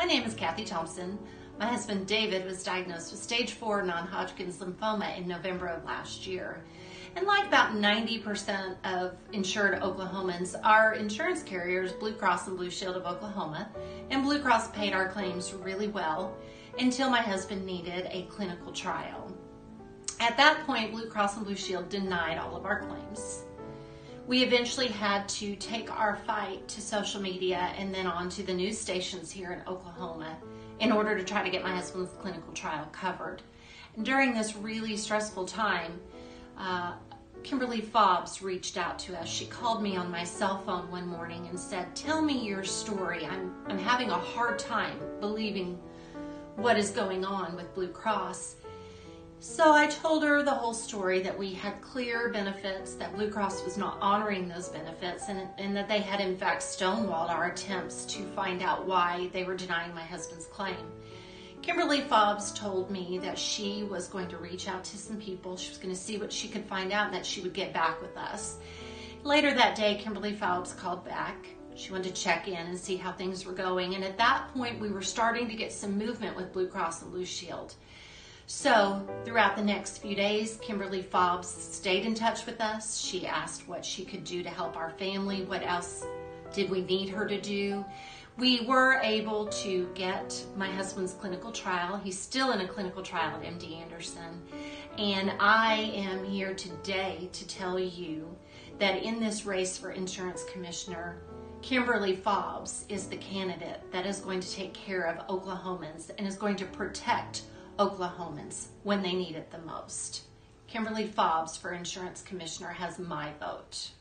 My name is Kathy Thompson. My husband David was diagnosed with stage 4 non-Hodgkin's lymphoma in November of last year. And like about 90% of insured Oklahomans, our insurance carriers, Blue Cross and Blue Shield of Oklahoma, and Blue Cross paid our claims really well until my husband needed a clinical trial. At that point, Blue Cross and Blue Shield denied all of our claims. We eventually had to take our fight to social media and then on to the news stations here in Oklahoma in order to try to get my husband's clinical trial covered. And during this really stressful time, Kimberly Fobbs reached out to us. She called me on my cell phone one morning and said, "Tell me your story. I'm having a hard time believing what is going on with Blue Cross." So I told her the whole story, that we had clear benefits, that Blue Cross was not honoring those benefits, and that they had in fact stonewalled our attempts to find out why they were denying my husband's claim. Kimberly Fobbs told me that she was going to reach out to some people, she was going to see what she could find out, and that she would get back with us. Later that day, Kimberly Fobbs called back. She wanted to check in and see how things were going, and at that point, we were starting to get some movement with Blue Cross and Blue Shield. So throughout the next few days, Kimberly Fobbs stayed in touch with us. She asked what she could do to help our family, what else did we need her to do. We were able to get my husband's clinical trial. He's still in a clinical trial at MD Anderson. And I am here today to tell you that in this race for insurance commissioner, Kimberly Fobbs is the candidate that is going to take care of Oklahomans and is going to protect Oklahomans when they need it the most. Kimberly Fobbs for insurance commissioner has my vote.